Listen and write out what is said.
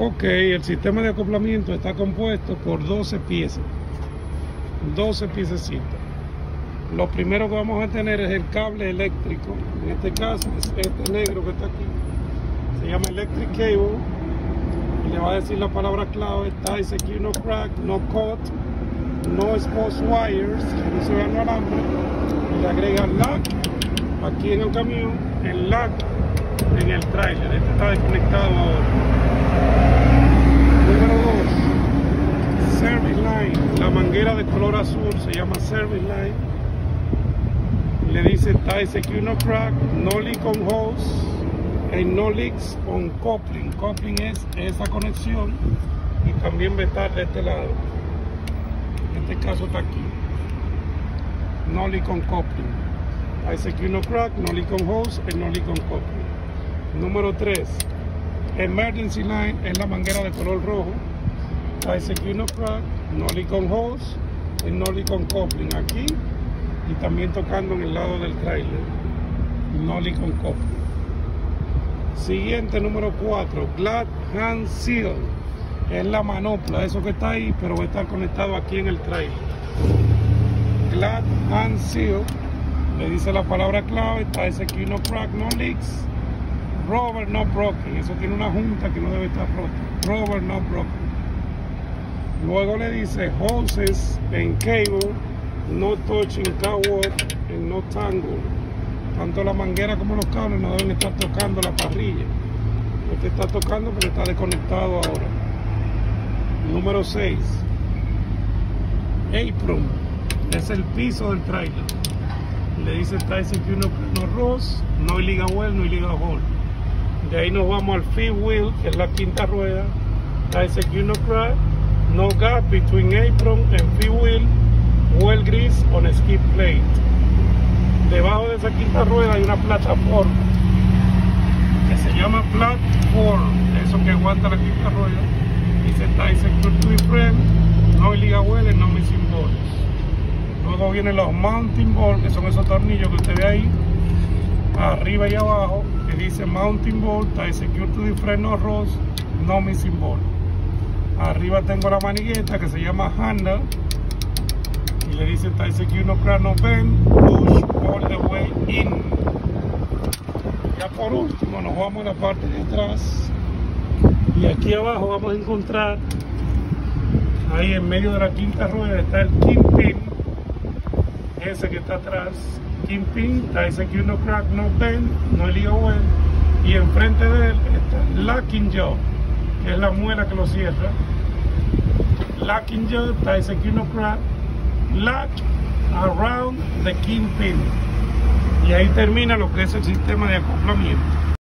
Ok, el sistema de acoplamiento está compuesto por 12 piezas, 12 piececitas. Lo primero que vamos a tener es el cable eléctrico, en este caso es este negro que está aquí, se llama Electric Cable, y le va a decir la palabra clave, está Secure, No Crack, No Cut, No exposed Wires, que no se vean los alambres, y le agrega Lock aquí en el camión, el Lock en el trailer, este está desconectado ahora. Número 2, Service line, la manguera de color azul se llama Service line. Le dice tie secure no crack, no leak on hose, and no leaks on coupling. Coupling es esa conexión y también va a estar de este lado. En este caso está aquí. No leak on coupling. Tie secure no crack, no leak on hose, and no leak on coupling. Número 3. Emergency line es la manguera de color rojo. Tie secure no crack, no leak on hose, and no leak on coupling. Aquí. Y también tocando en el lado del trailer, no leak on coupling. Siguiente, número 4, Glad Hand Seal, es la manopla, eso que está ahí, pero va a estar conectado aquí en el trailer. Glad Hand Seal, le dice la palabra clave, está ese aquí, no crack, no leaks, rubber no broken, eso tiene una junta que no debe estar rota, rubber no broken. Luego le dice hoses en cable, no touching coward en no tangle, tanto la manguera como los cables no deben estar tocando la parrilla. Este está tocando pero está desconectado ahora. Número 6, apron, es el piso del trailer, le dice está ese que uno ross, no liga well, no liga hole. De ahí nos vamos al free wheel, que es la quinta rueda, está ese que uno crack, no gap between apron and free wheel, well grease on skip plate. Debajo de esa quinta rueda hay una plataforma que se llama Platform, eso que aguanta la quinta rueda, y se está secure to frame, no liga well, no missing bolts. Luego vienen los mountain bolts, que son esos tornillos que usted ve ahí arriba y abajo, que dice mountain bolt, está secure to frame, no rust, no missing bolt. Arriba tengo la manigueta que se llama handle, y le dice tie secure no crack, no bend, push all the way in. Ya por último nos vamos a la parte de atrás, y aquí abajo vamos a encontrar, ahí en medio de la quinta rueda está el kingpin, ese que está atrás, kingpin, tie secure no crack, no bend, no liga well, y enfrente de él está locking jaw, que es la muela que lo cierra, locking jaw, tie secure no crack, lock around the kingpin. Y ahí termina lo que es el sistema de acoplamiento.